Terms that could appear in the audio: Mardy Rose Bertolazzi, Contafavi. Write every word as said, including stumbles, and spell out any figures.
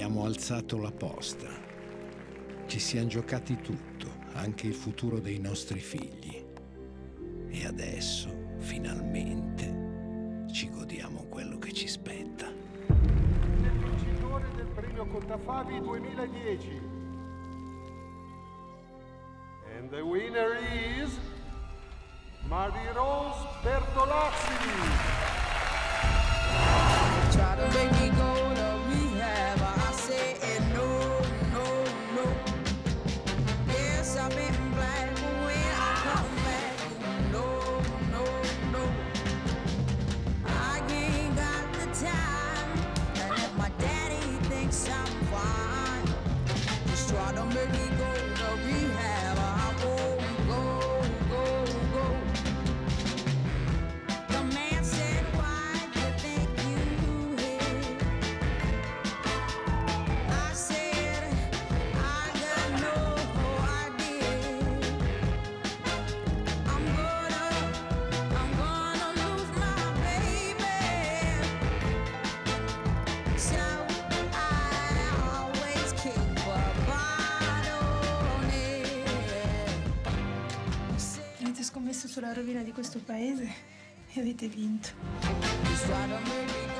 abbiamo alzato la posta. Ci siamo giocati tutto, anche il futuro dei nostri figli. E adesso, finalmente, ci godiamo quello che ci spetta. Il vincitore del premio Contafavi duemiladieci. And the winner is Mardy Rose Bertolazzi. Scommesso sulla rovina di questo paese e avete vinto.